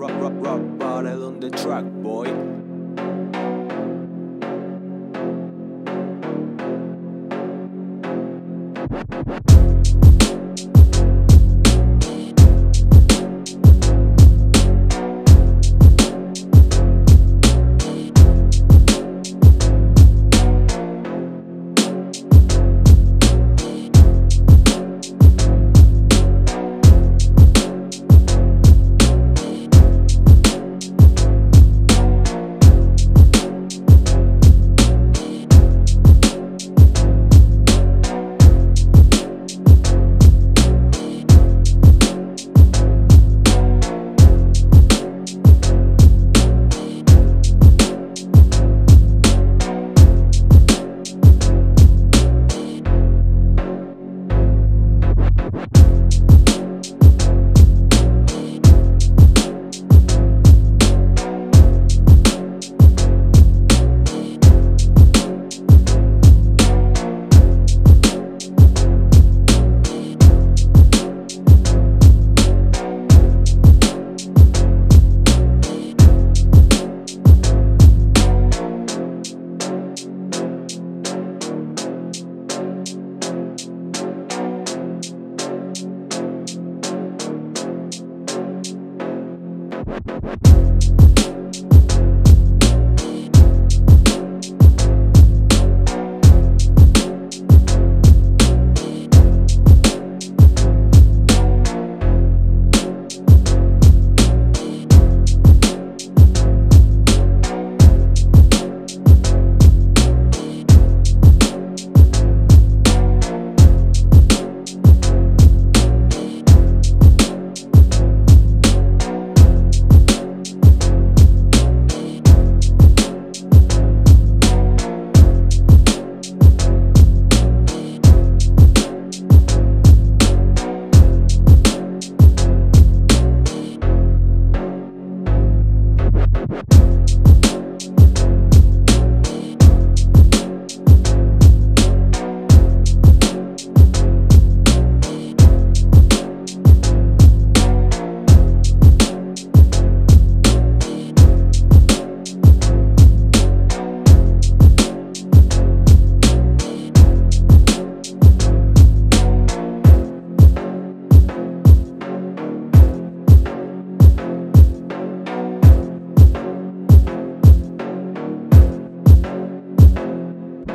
Rock on the track, boy.